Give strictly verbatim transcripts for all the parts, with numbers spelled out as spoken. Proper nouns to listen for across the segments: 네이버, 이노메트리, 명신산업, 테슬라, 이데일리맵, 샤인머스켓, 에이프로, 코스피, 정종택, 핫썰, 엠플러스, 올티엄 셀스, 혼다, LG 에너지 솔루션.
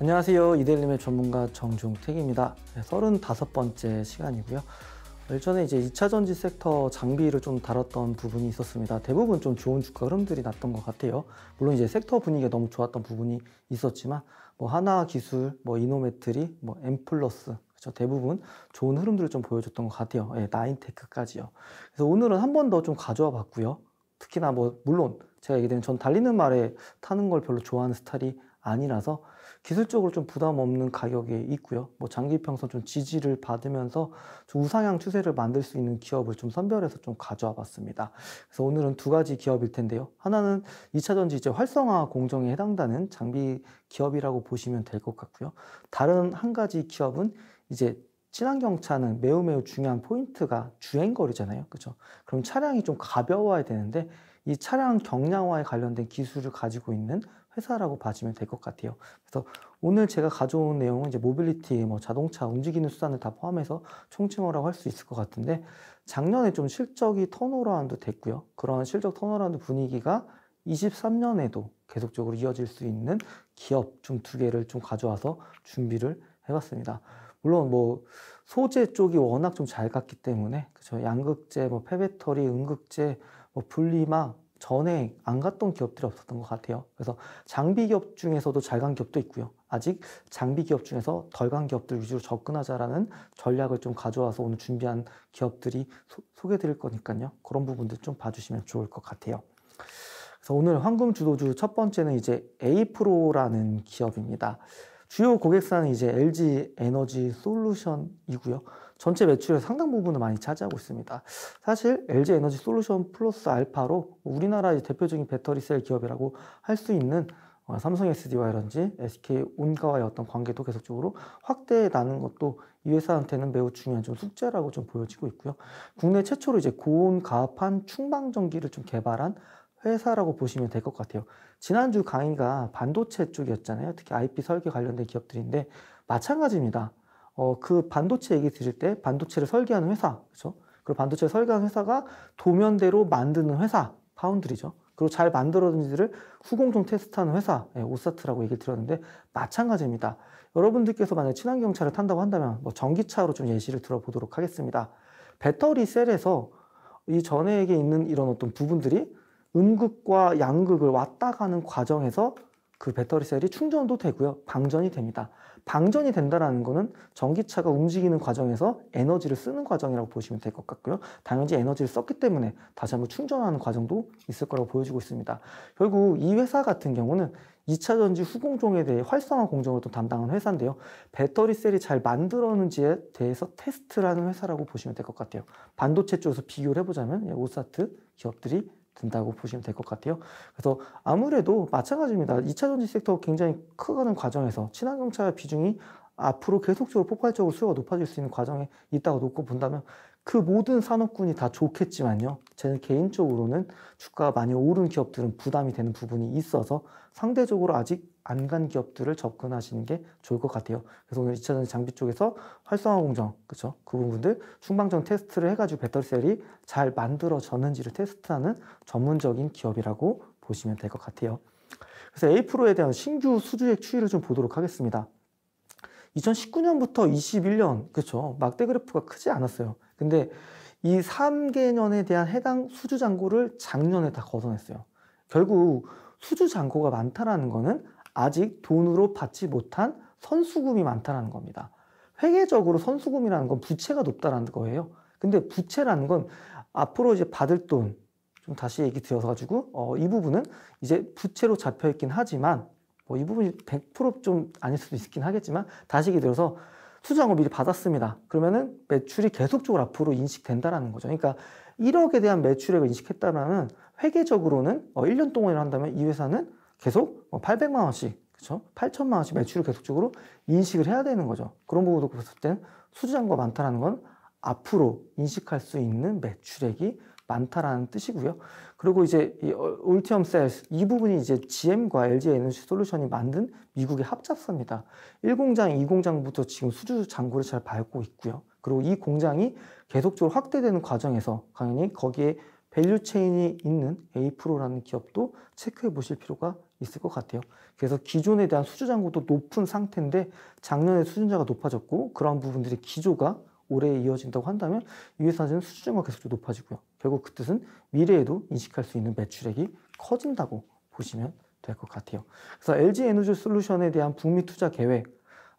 안녕하세요. 이데일리맵 전문가 정종택입니다. 서른다섯 번째 시간이고요. 일전에 이제 이차전지 섹터 장비를 좀 다뤘던 부분이 있었습니다. 대부분 좀 좋은 주가 흐름들이 났던 것 같아요. 물론 이제 섹터 분위기가 너무 좋았던 부분이 있었지만 뭐 하나 기술, 뭐 이노메트리, 뭐 엠플러스 대부분 좋은 흐름들을 좀 보여줬던 것 같아요. 예, 나인테크까지요. 그래서 오늘은 한 번 더 좀 가져와 봤고요. 특히나 뭐 물론 제가 얘기드린 전 달리는 말에 타는 걸 별로 좋아하는 스타일이 아니라서 기술적으로 좀 부담 없는 가격에 있고요. 뭐 장기평선 좀 지지를 받으면서 좀 우상향 추세를 만들 수 있는 기업을 좀 선별해서 좀 가져와 봤습니다. 그래서 오늘은 두 가지 기업일 텐데요. 하나는 이차전지 이제 활성화 공정에 해당되는 장비 기업이라고 보시면 될 것 같고요. 다른 한 가지 기업은 이제 친환경차는 매우 매우 중요한 포인트가 주행거리잖아요. 그렇죠? 그럼 차량이 좀 가벼워야 되는데 이 차량 경량화에 관련된 기술을 가지고 있는 회사라고 봐주면 될 것 같아요. 그래서 오늘 제가 가져온 내용은 이제 모빌리티, 뭐 자동차, 움직이는 수단을 다 포함해서 총칭어라고 할 수 있을 것 같은데 작년에 좀 실적이 턴어라운드 됐고요. 그런 실적 턴어라운드 분위기가 이십삼 년에도 계속적으로 이어질 수 있는 기업 좀 두 개를 좀 가져와서 준비를 해봤습니다. 물론 뭐 소재 쪽이 워낙 좀 잘 갔기 때문에 그렇죠. 양극재, 뭐 폐배터리, 음극재, 뭐 분리막 전에 안 갔던 기업들이 없었던 것 같아요. 그래서 장비 기업 중에서도 잘 간 기업도 있고요. 아직 장비 기업 중에서 덜 간 기업들 위주로 접근하자라는 전략을 좀 가져와서 오늘 준비한 기업들이 소, 소개드릴 거니까요. 그런 부분들 좀 봐주시면 좋을 것 같아요. 그래서 오늘 황금 주도주 첫 번째는 이제 에이프로라는 기업입니다. 주요 고객사는 이제 엘지 에너지 솔루션이고요. 전체 매출의 상당 부분을 많이 차지하고 있습니다. 사실 엘지 에너지 솔루션 플러스 알파로 우리나라의 대표적인 배터리셀 기업이라고 할 수 있는 삼성 에스디와이라든지 에스케이 온가와의 어떤 관계도 계속적으로 확대해 나가는 것도 이 회사한테는 매우 중요한 좀 숙제라고 좀 보여지고 있고요. 국내 최초로 이제 고온 가압판 충방전기를 좀 개발한 회사라고 보시면 될 것 같아요. 지난주 강의가 반도체 쪽이었잖아요. 특히 아이피 설계 관련된 기업들인데 마찬가지입니다. 어, 그 반도체 얘기 드릴 때 반도체를 설계하는 회사, 그렇죠? 그리고 반도체를 설계하는 회사가 도면대로 만드는 회사, 파운드리죠. 그리고 잘 만들어진지를 후공정 테스트하는 회사, 예, 오사트라고 얘기를 드렸는데 마찬가지입니다. 여러분들께서 만약 친환경차를 탄다고 한다면 뭐 전기차로 좀 예시를 들어보도록 하겠습니다. 배터리 셀에서 이 전액에 있는 이런 어떤 부분들이 음극과 양극을 왔다 가는 과정에서 그 배터리 셀이 충전도 되고요. 방전이 됩니다. 방전이 된다는 거는 전기차가 움직이는 과정에서 에너지를 쓰는 과정이라고 보시면 될 것 같고요. 당연히 에너지를 썼기 때문에 다시 한번 충전하는 과정도 있을 거라고 보여지고 있습니다. 결국 이 회사 같은 경우는 이차전지 후공정에 대해 활성화 공정을 또 담당한 회사인데요. 배터리 셀이 잘 만들어지는지에 대해서 테스트를 하는 회사라고 보시면 될 것 같아요. 반도체 쪽에서 비교를 해보자면 오사트 기업들이 된다고 보시면 될 것 같아요. 그래서 아무래도 마찬가지입니다. 이차전지 섹터가 굉장히 커가는 과정에서 친환경차 비중이 앞으로 계속적으로 폭발적으로 수요가 높아질 수 있는 과정에 있다고 놓고 본다면 그 모든 산업군이 다 좋겠지만요. 저는 개인적으로는 주가가 많이 오른 기업들은 부담이 되는 부분이 있어서 상대적으로 아직 안 간 기업들을 접근하시는 게 좋을 것 같아요. 그래서 오늘 이차전지 장비 쪽에서 활성화 공정, 그렇죠? 그 부분들 충방전 테스트를 해가지고 배터리셀이 잘 만들어졌는지를 테스트하는 전문적인 기업이라고 보시면 될 것 같아요. 그래서 에이프로에 대한 신규 수주액 추이를 좀 보도록 하겠습니다. 이천십구 년부터 이십일 년, 그렇죠? 막대 그래프가 크지 않았어요. 근데 이 삼 개년에 대한 해당 수주 잔고를 작년에 다 걷어냈어요. 결국 수주 잔고가 많다라는 거는 아직 돈으로 받지 못한 선수금이 많다라는 겁니다. 회계적으로 선수금이라는 건 부채가 높다라는 거예요. 근데 부채라는 건 앞으로 이제 받을 돈, 좀 다시 얘기 드려가지고 어, 이 부분은 이제 부채로 잡혀있긴 하지만 뭐 이 부분이 백 퍼센트 좀 아닐 수도 있긴 하겠지만 다시 얘기 들어서 수주잔고 미리 받았습니다. 그러면은 매출이 계속적으로 앞으로 인식된다라는 거죠. 그러니까 일억에 대한 매출액을 인식했다면 회계적으로는 어, 일 년 동안을 한다면 이 회사는 계속 팔백만 원씩, 그렇죠? 팔천만 원씩 매출을 계속적으로 인식을 해야 되는 거죠. 그런 부분도 봤을 땐 수주잔고가 많다는 건 앞으로 인식할 수 있는 매출액이 많다라는 뜻이고요. 그리고 이제 이 올티엄 셀스 이 부분이 이제 지엠과 엘지 에너지 솔루션이 만든 미국의 합작사입니다. 일 공장, 이 공장부터 지금 수주 잔고를 잘 밟고 있고요. 그리고 이 공장이 계속적으로 확대되는 과정에서 당연히 거기에 밸류 체인이 있는 에이프로라는 기업도 체크해 보실 필요가 있을 것 같아요. 그래서 기존에 대한 수주 잔고도 높은 상태인데 작년에 수준자가 높아졌고 그런 부분들의 기조가 올해 이어진다고 한다면 이 회사는 수주 잔고가 계속 높아지고요. 결국 그 뜻은 미래에도 인식할 수 있는 매출액이 커진다고 보시면 될 것 같아요. 그래서 엘지 에너지 솔루션에 대한 북미 투자 계획,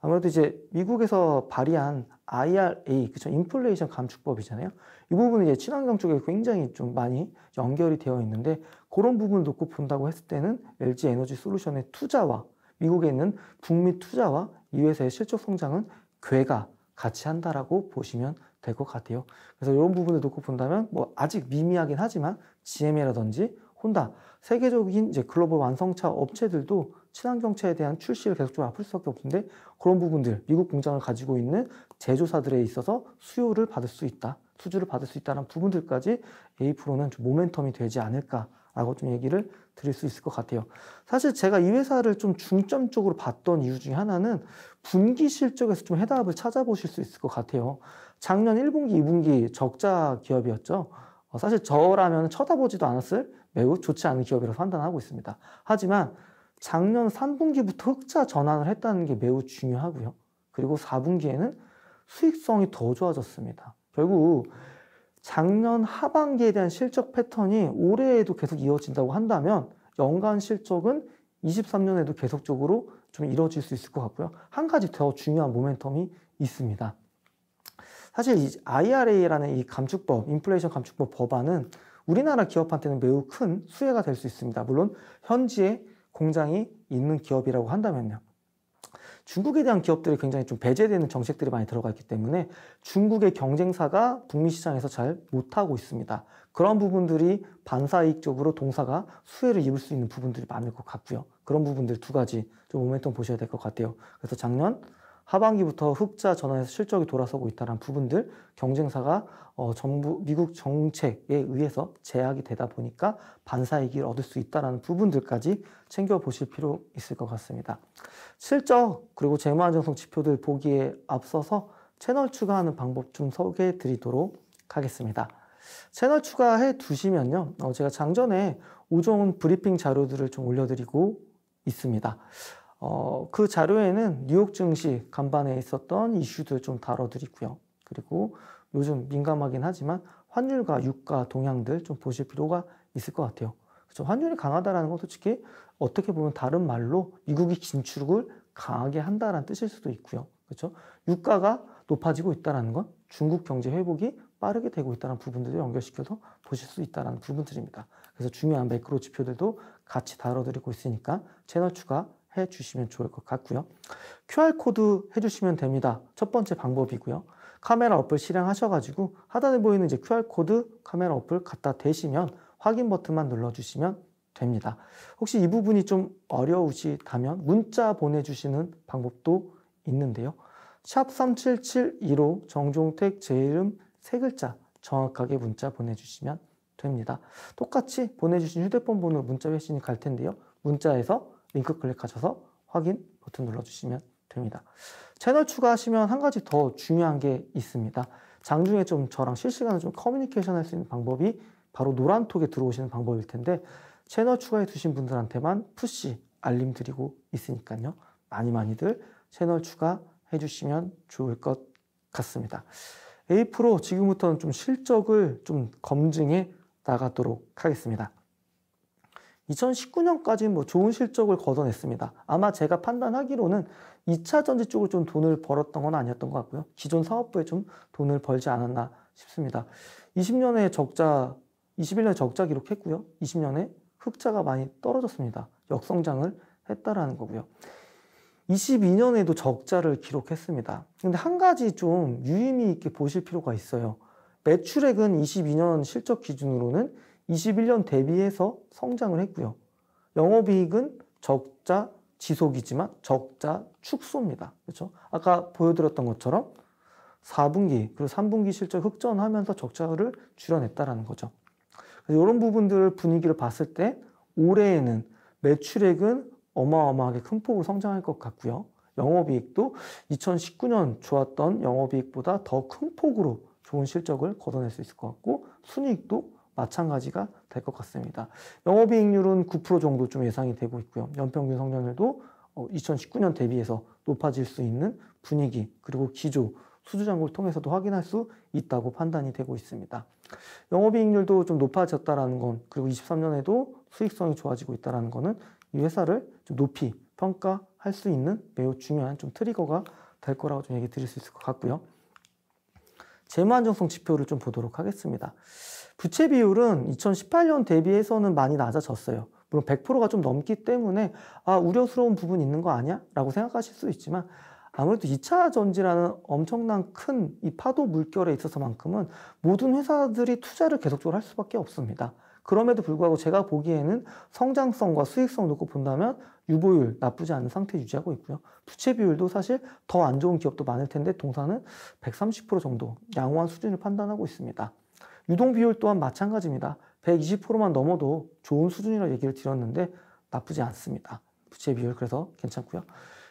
아무래도 이제 미국에서 발의한 아이알에이, 그쵸, 인플레이션 감축법이잖아요. 이 부분은 이제 친환경 쪽에 굉장히 좀 많이 연결이 되어 있는데 그런 부분을 놓고 본다고 했을 때는 엘지 에너지 솔루션의 투자와 미국에 있는 북미 투자와 이 회사의 실적 성장은 궤가 같이 한다라고 보시면 될 것 같아요. 그래서 이런 부분을 놓고 본다면 뭐 아직 미미하긴 하지만 지엠이라든지 혼다, 세계적인 이제 글로벌 완성차 업체들도 친환경차에 대한 출시를 계속적으로 앞을 수밖에 없는데 그런 부분들, 미국 공장을 가지고 있는 제조사들에 있어서 수요를 받을 수 있다, 수주를 받을 수 있다는 부분들까지 에이프로는 좀 모멘텀이 되지 않을까라고 좀 얘기를 드릴 수 있을 것 같아요. 사실 제가 이 회사를 좀 중점적으로 봤던 이유 중에 하나는 분기 실적에서 좀 해답을 찾아보실 수 있을 것 같아요. 작년 일 분기, 이 분기 적자 기업이었죠. 사실 저라면 쳐다보지도 않았을 매우 좋지 않은 기업이라고 판단하고 있습니다. 하지만 작년 삼 분기부터 흑자 전환을 했다는 게 매우 중요하고요. 그리고 사 분기에는 수익성이 더 좋아졌습니다. 결국 작년 하반기에 대한 실적 패턴이 올해에도 계속 이어진다고 한다면 연간 실적은 이십삼 년에도 계속적으로 좀 이뤄질 수 있을 것 같고요. 한 가지 더 중요한 모멘텀이 있습니다. 사실 이 아이알에이라는 이 감축법, 인플레이션 감축법 법안은 우리나라 기업한테는 매우 큰 수혜가 될 수 있습니다. 물론 현지에 공장이 있는 기업이라고 한다면요. 중국에 대한 기업들이 굉장히 좀 배제되는 정책들이 많이 들어가 있기 때문에 중국의 경쟁사가 북미 시장에서 잘 못하고 있습니다. 그런 부분들이 반사이익적으로 동사가 수혜를 입을 수 있는 부분들이 많을 것 같고요. 그런 부분들 두 가지 좀 모멘텀 보셔야 될 것 같아요. 그래서 작년 하반기부터 흑자 전환에서 실적이 돌아서고 있다는 부분들, 경쟁사가 어, 정부, 미국 정책에 의해서 제약이 되다 보니까 반사이익을 얻을 수 있다는 부분들까지 챙겨보실 필요 있을 것 같습니다. 실적 그리고 재무안정성 지표들 보기에 앞서서 채널 추가하는 방법 좀 소개해 드리도록 하겠습니다. 채널 추가해 두시면요, 어, 제가 장전에 오전 브리핑 자료들을 좀 올려드리고 있습니다. 어, 그 자료에는 뉴욕 증시 간반에 있었던 이슈들 좀 다뤄드리고요. 그리고 요즘 민감하긴 하지만 환율과 유가 동향들 좀 보실 필요가 있을 것 같아요. 그렇죠? 환율이 강하다는 건 솔직히 어떻게 보면 다른 말로 미국이 긴축을 강하게 한다는 뜻일 수도 있고요. 그렇죠? 유가가 높아지고 있다는 건 중국 경제 회복이 빠르게 되고 있다는 부분들도 연결시켜서 보실 수 있다는 부분들입니다. 그래서 중요한 매크로 지표들도 같이 다뤄드리고 있으니까 채널 추가 해주시면 좋을 것 같고요. 큐알코드 해주시면 됩니다. 첫 번째 방법이고요. 카메라 어플 실행하셔가지고 하단에 보이는 이제 큐알코드 카메라 어플 갖다 대시면 확인 버튼만 눌러주시면 됩니다. 혹시 이 부분이 좀 어려우시다면 문자 보내주시는 방법도 있는데요. 샵 삼칠칠일오 정종택 제 이름 세 글자 정확하게 문자 보내주시면 됩니다. 똑같이 보내주신 휴대폰 번호로 문자 회신이 갈 텐데요. 문자에서 링크 클릭하셔서 확인 버튼 눌러주시면 됩니다. 채널 추가하시면 한 가지 더 중요한 게 있습니다. 장중에 좀 저랑 실시간으로 좀 커뮤니케이션 할 수 있는 방법이 바로 노란톡에 들어오시는 방법일 텐데 채널 추가해 두신 분들한테만 푸시 알림 드리고 있으니까요. 많이 많이들 채널 추가해 주시면 좋을 것 같습니다. 에이프로 지금부터는 좀 실적을 좀 검증해 나가도록 하겠습니다. 이천십구 년까지 뭐 좋은 실적을 거둬냈습니다. 아마 제가 판단하기로는 이 차 전지 쪽을 좀 돈을 벌었던 건 아니었던 것 같고요. 기존 사업부에 좀 돈을 벌지 않았나 싶습니다. 이십 년에 적자, 이십일 년에 적자 기록했고요. 이십 년에 흑자가 많이 떨어졌습니다. 역성장을 했다라는 거고요. 이십이 년에도 적자를 기록했습니다. 근데 한 가지 좀 유의미 있게 보실 필요가 있어요. 매출액은 이십이 년 실적 기준으로는 이십일 년 대비해서 성장을 했고요. 영업이익은 적자 지속이지만 적자 축소입니다. 그렇죠? 아까 보여드렸던 것처럼 사 분기 그리고 삼 분기 실적 흑전하면서 적자를 줄여냈다라는 거죠. 이런 부분들 분위기를 봤을 때 올해에는 매출액은 어마어마하게 큰 폭으로 성장할 것 같고요. 영업이익도 이천십구 년 좋았던 영업이익보다 더 큰 폭으로 좋은 실적을 거둬낼 수 있을 것 같고 순이익도 마찬가지가 될 것 같습니다. 영업이익률은 구 퍼센트 정도 좀 예상이 되고 있고요. 연평균 성장률도 이천십구 년 대비해서 높아질 수 있는 분위기, 그리고 기조, 수주잔고를 통해서도 확인할 수 있다고 판단이 되고 있습니다. 영업이익률도 좀 높아졌다라는 건, 그리고 이십삼 년에도 수익성이 좋아지고 있다는 거는 이 회사를 좀 높이 평가할 수 있는 매우 중요한 좀 트리거가 될 거라고 좀 얘기 드릴 수 있을 것 같고요. 재무안정성 지표를 좀 보도록 하겠습니다. 부채 비율은 이천십팔 년 대비해서는 많이 낮아졌어요. 물론 백 퍼센트가 좀 넘기 때문에 아, 우려스러운 부분이 있는 거 아니야? 라고 생각하실 수 있지만, 아무래도 이 차 전지라는 엄청난 큰 이 파도 물결에 있어서만큼은 모든 회사들이 투자를 계속적으로 할 수밖에 없습니다. 그럼에도 불구하고 제가 보기에는 성장성과 수익성 놓고 본다면 유보율 나쁘지 않은 상태 유지하고 있고요. 부채 비율도 사실 더 안 좋은 기업도 많을 텐데 동사는 백삼십 퍼센트 정도 양호한 수준을 판단하고 있습니다. 유동 비율 또한 마찬가지입니다. 백이십 퍼센트만 넘어도 좋은 수준이라고 얘기를 드렸는데 나쁘지 않습니다. 부채 비율 그래서 괜찮고요.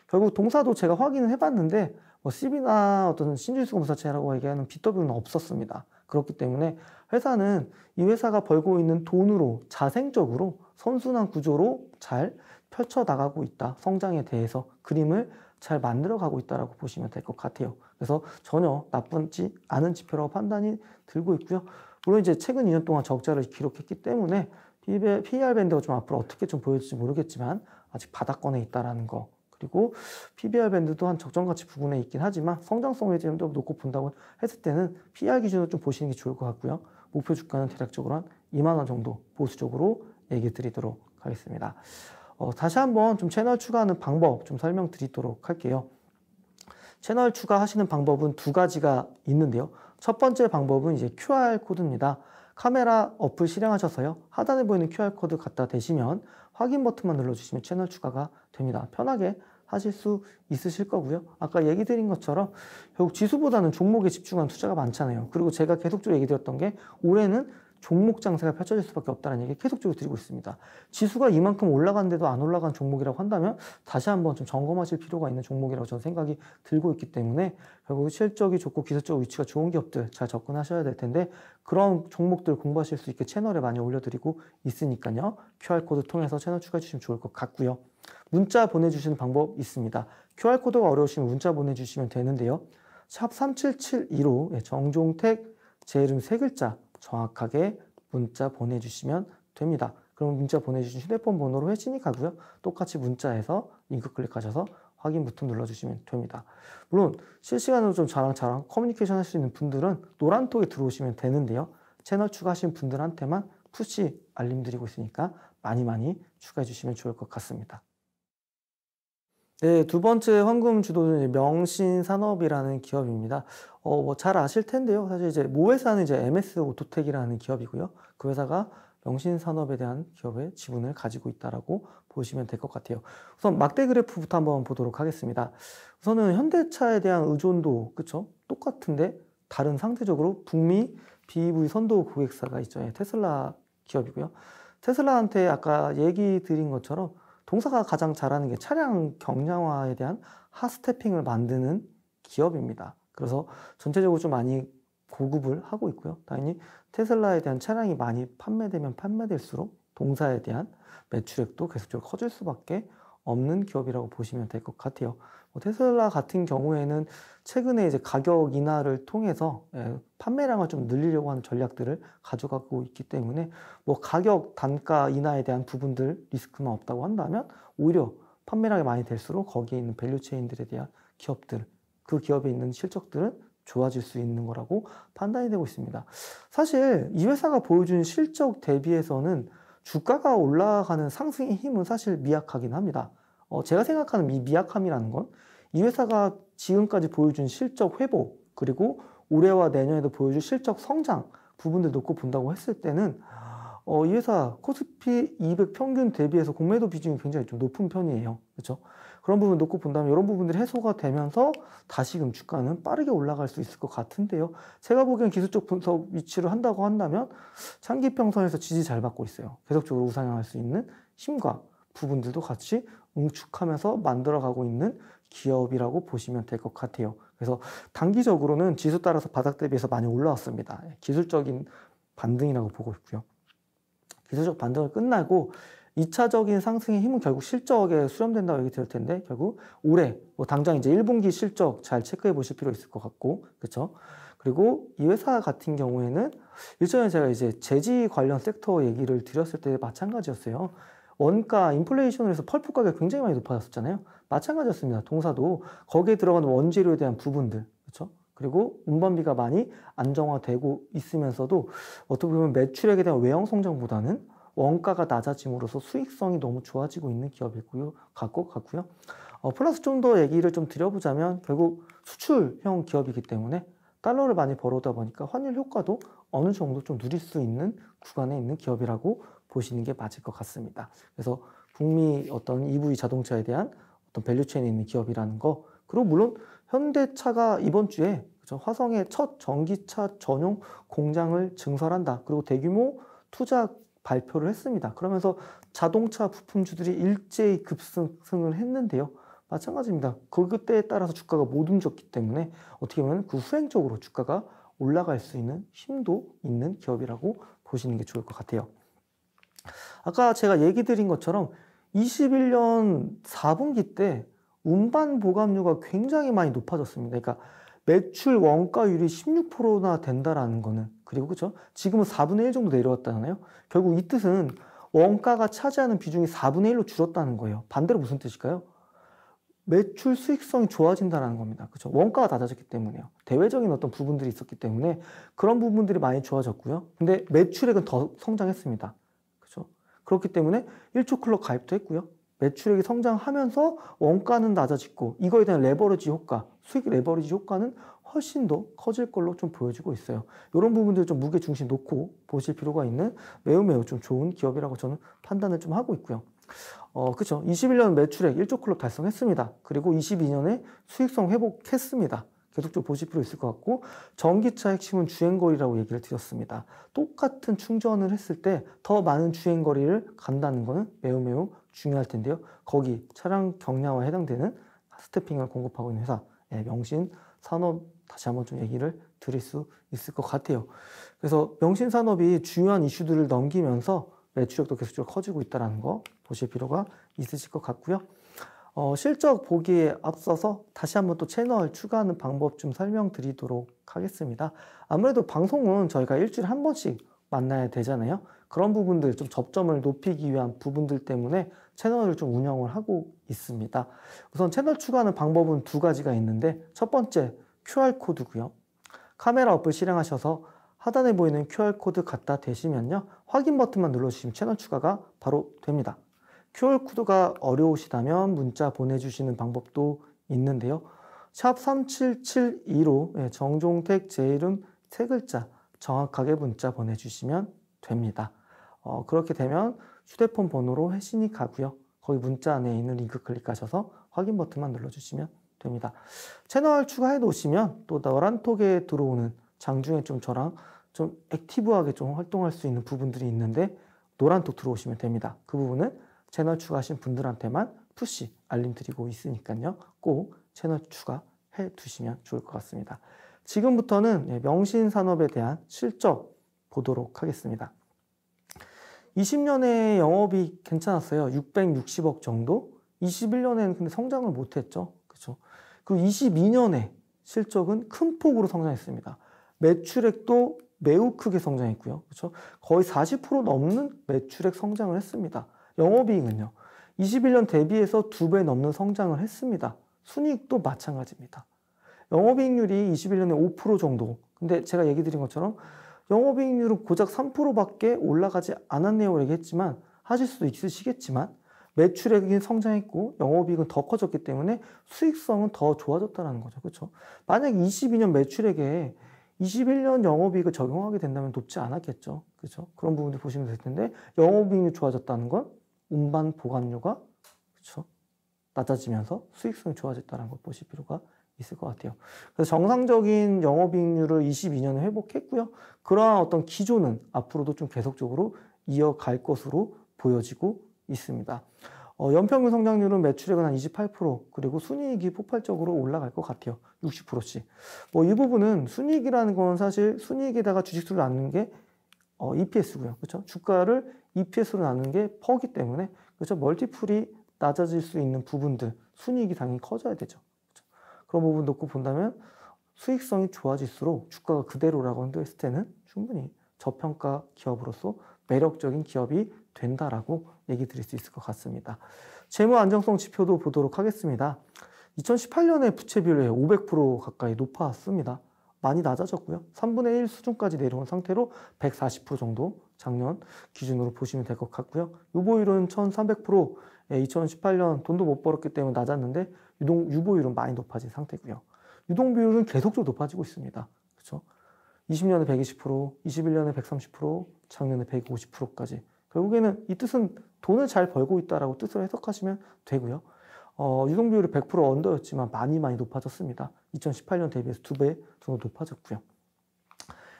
결국 동사도 제가 확인을 해봤는데 뭐 씨비나 어떤 신주지수 검사체라고 얘기하는 비 더블유는 없었습니다. 그렇기 때문에 회사는 이 회사가 벌고 있는 돈으로 자생적으로 선순환 구조로 잘 펼쳐나가고 있다. 성장에 대해서 그림을 잘 만들어가고 있다라고 보시면 될 것 같아요. 그래서 전혀 나쁘지 않은 지표라고 판단이 들고 있고요. 물론 이제 최근 이 년 동안 적자를 기록했기 때문에 피이알 밴드가 좀 앞으로 어떻게 좀 보여질지 모르겠지만 아직 바닥권에 있다라는 거. 그리고 피비알 밴드도 한 적정가치 부근에 있긴 하지만 성장성을 좀 더 높고 본다고 했을 때는 피이알 기준으로 좀 보시는 게 좋을 것 같고요. 목표 주가는 대략적으로 한 이만 원 정도 보수적으로 얘기 드리도록 하겠습니다. 어, 다시 한번 좀 채널 추가하는 방법 좀 설명드리도록 할게요. 채널 추가하시는 방법은 두 가지가 있는데요. 첫 번째 방법은 이제 큐알 코드입니다. 카메라 어플 실행하셔서요. 하단에 보이는 큐알 코드 갖다 대시면 확인 버튼만 눌러주시면 채널 추가가 됩니다. 편하게 하실 수 있으실 거고요. 아까 얘기 드린 것처럼 결국 지수보다는 종목에 집중한 투자가 많잖아요. 그리고 제가 계속적으로 얘기 드렸던 게 올해는 종목 장세가 펼쳐질 수밖에 없다는 얘기 계속적으로 드리고 있습니다. 지수가 이만큼 올라간데도 안 올라간 종목이라고 한다면 다시 한번 좀 점검하실 필요가 있는 종목이라고 저는 생각이 들고 있기 때문에 결국 실적이 좋고 기술적 위치가 좋은 기업들 잘 접근하셔야 될 텐데 그런 종목들 공부하실 수 있게 채널에 많이 올려드리고 있으니까요. 큐알 코드 통해서 채널 추가해 주시면 좋을 것 같고요. 문자 보내주시는 방법 있습니다. 큐알 코드가 어려우시면 문자 보내주시면 되는데요. 샵 삼칠칠이로 정종택 제 이름 세 글자 정확하게 문자 보내주시면 됩니다. 그럼 문자 보내주신 휴대폰 번호로 회신이 가고요. 똑같이 문자에서 링크 클릭하셔서 확인 버튼 눌러주시면 됩니다. 물론 실시간으로 좀 자랑자랑 커뮤니케이션 할 수 있는 분들은 노란톡에 들어오시면 되는데요. 채널 추가하신 분들한테만 푸시 알림 드리고 있으니까 많이 많이 추가해 주시면 좋을 것 같습니다. 네, 두 번째 황금 주도주는 명신산업이라는 기업입니다. 어, 뭐 잘 아실 텐데요. 사실 이제 모 회사는 이제 엠에스 오토텍이라는 기업이고요. 그 회사가 명신산업에 대한 기업의 지분을 가지고 있다라고 보시면 될 것 같아요. 우선 막대 그래프부터 한번 보도록 하겠습니다. 우선은 현대차에 대한 의존도 그쵸? 똑같은데 다른 상대적으로 북미 비이브이 선도 고객사가 있죠. 테슬라 기업이고요. 테슬라한테 아까 얘기 드린 것처럼 동사가 가장 잘하는 게 차량 경량화에 대한 핫스태핑을 만드는 기업입니다. 그래서 전체적으로 좀 많이 고급을 하고 있고요. 당연히 테슬라에 대한 차량이 많이 판매되면 판매될수록 동사에 대한 매출액도 계속적으로 커질 수밖에 없는 기업이라고 보시면 될 것 같아요. 테슬라 같은 경우에는 최근에 이제 가격 인하를 통해서 판매량을 좀 늘리려고 하는 전략들을 가져가고 있기 때문에 뭐 가격 단가 인하에 대한 부분들 리스크만 없다고 한다면 오히려 판매량이 많이 될수록 거기에 있는 밸류체인들에 대한 기업들, 그 기업에 있는 실적들은 좋아질 수 있는 거라고 판단이 되고 있습니다. 사실 이 회사가 보여준 실적 대비해서는 주가가 올라가는 상승의 힘은 사실 미약하긴 합니다. 어, 제가 생각하는 이 미약함이라는 건 이 회사가 지금까지 보여준 실적 회복 그리고 올해와 내년에도 보여줄 실적 성장 부분들 놓고 본다고 했을 때는 어, 이 회사 코스피 이백 평균 대비해서 공매도 비중이 굉장히 좀 높은 편이에요. 그렇죠? 그런 부분 놓고 본다면 이런 부분들이 해소가 되면서 다시금 주가는 빠르게 올라갈 수 있을 것 같은데요. 제가 보기엔 기술적 분석 위치를 한다고 한다면 장기평선에서 지지 잘 받고 있어요. 계속적으로 우상향할 수 있는 힘과 부분들도 같이 응축하면서 만들어가고 있는 기업이라고 보시면 될 것 같아요. 그래서 단기적으로는 지수 따라서 바닥 대비해서 많이 올라왔습니다. 기술적인 반등이라고 보고 있고요. 기술적 반등을 끝나고 이 차적인 상승의 힘은 결국 실적에 수렴된다고 얘기 드릴 텐데, 결국 올해 뭐 당장 이제 일 분기 실적 잘 체크해 보실 필요 있을 것 같고, 그렇죠? 그리고 이 회사 같은 경우에는 일전에 제가 이제 제지 관련 섹터 얘기를 드렸을 때 마찬가지였어요. 원가 인플레이션으로 해서 펄프 가격이 굉장히 많이 높아졌었잖아요. 마찬가지였습니다. 동사도 거기에 들어가는 원재료에 대한 부분들, 그렇죠? 그리고 운반비가 많이 안정화되고 있으면서도 어떻게 보면 매출액에 대한 외형 성장보다는 원가가 낮아짐으로써 수익성이 너무 좋아지고 있는 기업이고요, 갖고 같고요. 어, 플러스 좀 더 얘기를 좀 드려보자면 결국 수출형 기업이기 때문에 달러를 많이 벌어다 보니까 환율 효과도 어느 정도 좀 누릴 수 있는 구간에 있는 기업이라고 보시는 게 맞을 것 같습니다. 그래서 북미 어떤 이브이 자동차에 대한 어떤 밸류체인에 있는 기업이라는 거, 그리고 물론 현대차가 이번 주에 그렇죠? 화성의 첫 전기차 전용 공장을 증설한다. 그리고 대규모 투자 발표를 했습니다. 그러면서 자동차 부품주들이 일제히 급등을 했는데요. 마찬가지입니다. 그때에 따라서 주가가 못 움직였기 때문에 어떻게 보면 그 후행적으로 주가가 올라갈 수 있는 힘도 있는 기업이라고 보시는 게 좋을 것 같아요. 아까 제가 얘기 드린 것처럼 이십일 년 사 분기 때 운반 보감료가 굉장히 많이 높아졌습니다. 그러니까 매출 원가율이 십육 퍼센트나 된다라는 거는, 그리고 그렇죠? 지금은 사분의 일 정도 내려왔다잖아요. 결국 이 뜻은 원가가 차지하는 비중이 사분의 일로 줄었다는 거예요. 반대로 무슨 뜻일까요? 매출 수익성이 좋아진다는 겁니다. 그렇죠? 원가가 낮아졌기 때문에요. 대외적인 어떤 부분들이 있었기 때문에 그런 부분들이 많이 좋아졌고요. 근데 매출액은 더 성장했습니다. 그렇죠? 그렇기 때문에 일 조 클럽 가입도 했고요. 매출액이 성장하면서 원가는 낮아지고 이거에 대한 레버리지 효과, 수익 레버리지 효과는 훨씬 더 커질 걸로 좀 보여지고 있어요. 이런 부분들 좀 무게중심 놓고 보실 필요가 있는 매우 매우 좀 좋은 기업이라고 저는 판단을 좀 하고 있고요. 어, 그렇죠. 이십일 년 매출액 일 조 클럽 달성했습니다. 그리고 이십이 년에 수익성 회복했습니다. 계속 좀 보실 필요 있을 것 같고, 전기차 핵심은 주행거리라고 얘기를 드렸습니다. 똑같은 충전을 했을 때 더 많은 주행거리를 간다는 것은 매우 매우 중요할 텐데요. 거기 차량 경량화에 해당되는 스태핑을 공급하고 있는 회사, 예, 명신산업 다시 한번 좀 얘기를 드릴 수 있을 것 같아요. 그래서 명신산업이 중요한 이슈들을 넘기면서 매출액도 계속적으로 커지고 있다는 거 보실 필요가 있으실 것 같고요. 어, 실적 보기에 앞서서 다시 한번 또 채널 추가하는 방법 좀 설명드리도록 하겠습니다. 아무래도 방송은 저희가 일주일에 한 번씩 만나야 되잖아요. 그런 부분들 좀 접점을 높이기 위한 부분들 때문에 채널을 좀 운영을 하고 있습니다. 우선 채널 추가하는 방법은 두 가지가 있는데, 첫 번째 큐알코드고요. 카메라 어플 실행하셔서 하단에 보이는 큐알코드 갖다 대시면요, 확인 버튼만 눌러주시면 채널 추가가 바로 됩니다. 큐알코드가 어려우시다면 문자 보내주시는 방법도 있는데요. 샵 삼칠칠이로 정종택 제 이름 세 글자 정확하게 문자 보내주시면 됩니다. 어, 그렇게 되면 휴대폰 번호로 회신이 가고요. 거기 문자 안에 있는 링크 클릭하셔서 확인 버튼만 눌러주시면 됩니다. 채널 추가해 놓으시면 또 너란톡에 들어오는 장중에 좀 저랑 좀 액티브하게 좀 활동할 수 있는 부분들이 있는데, 노란톡 들어오시면 됩니다. 그 부분은 채널 추가하신 분들한테만 푸시 알림 드리고 있으니까요. 꼭 채널 추가해 두시면 좋을 것 같습니다. 지금부터는 명신산업에 대한 실적 보도록 하겠습니다. 이십 년에 영업이 괜찮았어요. 육백육십억 정도. 이십일 년에는 근데 성장을 못했죠. 그렇죠? 그리고 이십이 년에 실적은 큰 폭으로 성장했습니다. 매출액도 매우 크게 성장했고요. 그렇죠? 거의 사십 퍼센트 넘는 매출액 성장을 했습니다. 영업이익은요, 이십일 년 대비해서 두 배 넘는 성장을 했습니다. 순이익도 마찬가지입니다. 영업이익률이 이십일 년에 오 퍼센트 정도. 근데 제가 얘기 드린 것처럼 영업이익률은 고작 삼 퍼센트밖에 올라가지 않았네요 얘기했지만, 하실 수도 있으시겠지만 매출액이 성장했고 영업이익은 더 커졌기 때문에 수익성은 더 좋아졌다는 거죠. 그렇죠? 만약 이십이 년 매출액에 이십일 년 영업이익을 적용하게 된다면 높지 않았겠죠. 그렇죠? 그런 부분들 보시면 될 텐데, 영업이익이 좋아졌다는 건 운반 보관료가, 그렇죠, 낮아지면서 수익성이 좋아졌다는 걸 보실 필요가 있을 것 같아요. 그래서 정상적인 영업이익률을 이십이 년에 회복했고요. 그러한 어떤 기조는 앞으로도 좀 계속적으로 이어갈 것으로 보여지고 있습니다. 어, 연평균 성장률은 매출액은 한 이십팔 퍼센트, 그리고 순이익이 폭발적으로 올라갈 것 같아요. 육십 퍼센트씩. 뭐 이 부분은 순이익이라는 건 사실 순이익에다가 주식수를 낳는 게 어, 이피에스고요. 그렇죠? 주가를 이피에스로 나누는 게 퍼기 때문에 그렇죠? 멀티플이 낮아질 수 있는 부분들, 순이익이 당연히 커져야 되죠. 그렇죠? 그런 부분 놓고 본다면 수익성이 좋아질수록 주가가 그대로라고 했을 때는 충분히 저평가 기업으로서 매력적인 기업이 된다라고 얘기 드릴 수 있을 것 같습니다. 재무 안정성 지표도 보도록 하겠습니다. 이천십팔 년에 부채 비율이 오백 퍼센트 가까이 높았습니다. 많이 낮아졌고요. 삼분의 일 수준까지 내려온 상태로 백사십 퍼센트 정도 작년 기준으로 보시면 될 것 같고요. 유보율은 천삼백 퍼센트, 이천십팔 년 돈도 못 벌었기 때문에 낮았는데 유동, 유보율은 많이 높아진 상태고요. 유동 비율은 계속적으로 높아지고 있습니다. 그렇죠? 이십 년에 백이십 퍼센트, 이십일 년에 백삼십 퍼센트, 작년에 백오십 퍼센트까지. 결국에는 이 뜻은 돈을 잘 벌고 있다라고 뜻으로 해석하시면 되고요. 어, 유동 비율이 백 퍼센트 언더였지만 많이 많이 높아졌습니다. 이천십팔 년 대비해서 두 배 정도 높아졌고요.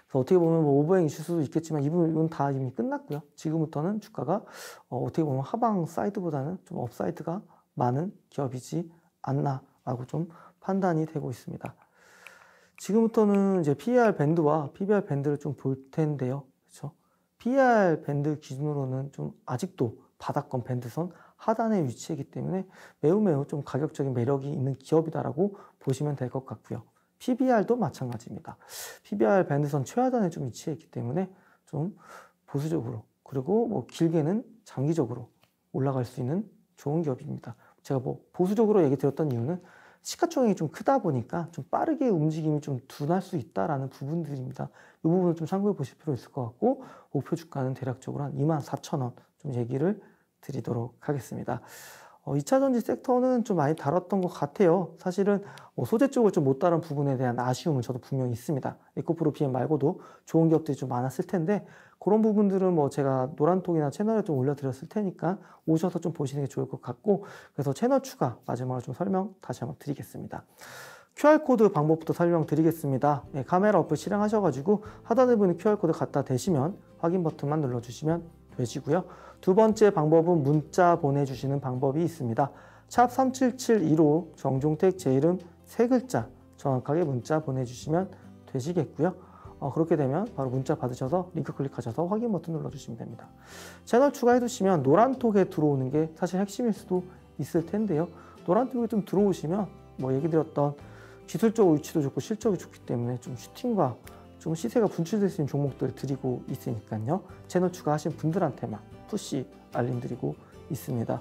그래서 어떻게 보면 뭐 오버행 있을 수도 있겠지만 이 부분은 다 이미 끝났고요. 지금부터는 주가가 어, 어떻게 보면 하방 사이드보다는 좀 업사이드가 많은 기업이지 않나라고 좀 판단이 되고 있습니다. 지금부터는 이제 피이알 밴드와 피비알 밴드를 좀 볼 텐데요. 그렇죠? 피이알 밴드 기준으로는 좀 아직도 바닥권 밴드선 하단에 위치하기 때문에 매우 매우 좀 가격적인 매력이 있는 기업이다라고 보시면 될 것 같고요. 피비알도 마찬가지입니다. 피비알 밴드선 최하단에 좀 위치했기 때문에 좀 보수적으로 그리고 뭐 길게는 장기적으로 올라갈 수 있는 좋은 기업입니다. 제가 뭐 보수적으로 얘기 드렸던 이유는 시가총액이 좀 크다 보니까 좀 빠르게 움직임이 좀 둔할 수 있다라는 부분들입니다. 이 부분은 좀 참고해 보실 필요 있을 것 같고 목표 주가는 대략적으로 한 이만 사천 원 좀 얘기를 드리도록 하겠습니다. 어, 이차전지 섹터는 좀 많이 다뤘던 것 같아요. 사실은 뭐 소재 쪽을 좀 못 다룬 부분에 대한 아쉬움은 저도 분명히 있습니다. 에코프로 비엠 말고도 좋은 기업들이 좀 많았을 텐데 그런 부분들은 뭐 제가 노란톡이나 채널에 좀 올려드렸을 테니까 오셔서 좀 보시는 게 좋을 것 같고 그래서 채널 추가 마지막으로 좀 설명 다시 한번 드리겠습니다. 큐알코드 방법부터 설명드리겠습니다. 네, 카메라 어플 실행하셔가지고 하단에 보이는 큐알코드 갖다 대시면 확인 버튼만 눌러주시면 되시고요. 두 번째 방법은 문자 보내주시는 방법이 있습니다. 샵 삼칠칠이로 정종택 제 이름 세 글자 정확하게 문자 보내주시면 되시겠고요. 어, 그렇게 되면 바로 문자 받으셔서 링크 클릭하셔서 확인 버튼 눌러주시면 됩니다. 채널 추가해두시면 노란톡에 들어오는 게 사실 핵심일 수도 있을 텐데요. 노란톡에 좀 들어오시면 뭐 얘기 드렸던 기술적 위치도 좋고 실적이 좋기 때문에 좀 슈팅과 좀 시세가 분출될 수 있는 종목들을 드리고 있으니까요. 채널 추가하신 분들한테만 푸시 알림 드리고 있습니다.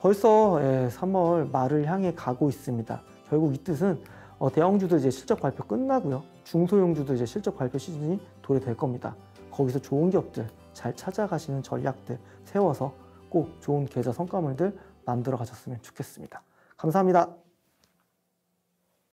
벌써 예, 삼월 말을 향해 가고 있습니다. 결국 이 뜻은 어, 대형주도 이제 실적 발표 끝나고요. 중소형주도 이제 실적 발표 시즌이 도래될 겁니다. 거기서 좋은 기업들, 잘 찾아가시는 전략들 세워서 꼭 좋은 계좌 성과물들 만들어 가셨으면 좋겠습니다. 감사합니다.